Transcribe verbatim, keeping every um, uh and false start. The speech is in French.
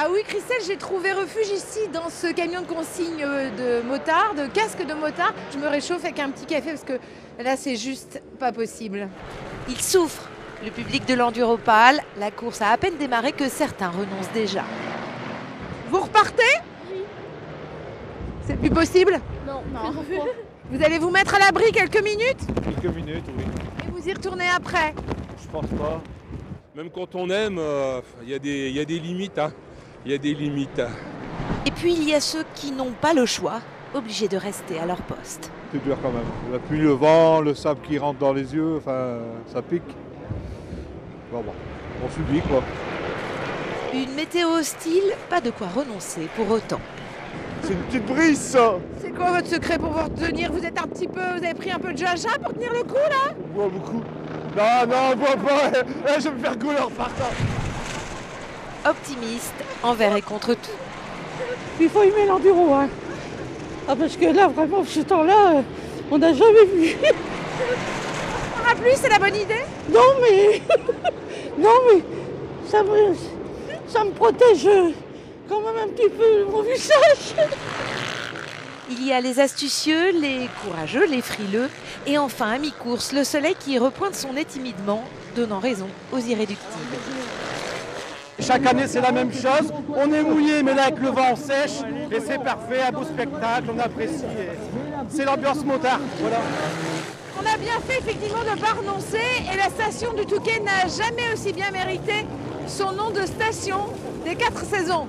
Ah oui, Christelle, j'ai trouvé refuge ici dans ce camion de consigne de motard, de casque de motard. Je me réchauffe avec un petit café parce que là, c'est juste pas possible. Il souffre, le public de l'Enduropale. La course a à peine démarré que certains renoncent déjà. Vous repartez? Oui. C'est plus possible? Non. Non. Vous allez vous mettre à l'abri quelques minutes? Quelques minutes, oui. Et vous y retournez après? Je pense pas. Même quand on aime, il euh, y, y a des limites, hein. Il y a des limites. Et puis il y a ceux qui n'ont pas le choix, obligés de rester à leur poste. C'est dur quand même. La pluie, le vent, le sable qui rentre dans les yeux, enfin, ça pique. Bon, bon, on subit quoi. Une météo hostile, pas de quoi renoncer pour autant. C'est une petite brise ça. C'est quoi votre secret pour vous retenir? Vous êtes un petit peu, vous avez pris un peu de jaja pour tenir le coup là? On boit beaucoup. Non, non, on boit pas. Je vais me faire couler en partant. Optimiste, envers et contre tout. Il faut aimer l'enduro, hein. Ah, parce que là, vraiment, ce temps-là, on n'a jamais vu. Un parapluie, c'est la bonne idée? Non, mais... Non, mais... Ça me... Ça me protège quand même un petit peu mon visage. Il y a les astucieux, les courageux, les frileux. Et enfin, à mi-course, le soleil qui repointe son nez timidement, donnant raison aux irréductibles. Chaque année, c'est la même chose. On est mouillé, mais là, avec le vent, on sèche. Et c'est parfait, un beau spectacle, on apprécie. C'est l'ambiance motard, voilà. On a bien fait, effectivement, de ne pas renoncer. Et la station du Touquet n'a jamais aussi bien mérité son nom de station des quatre saisons.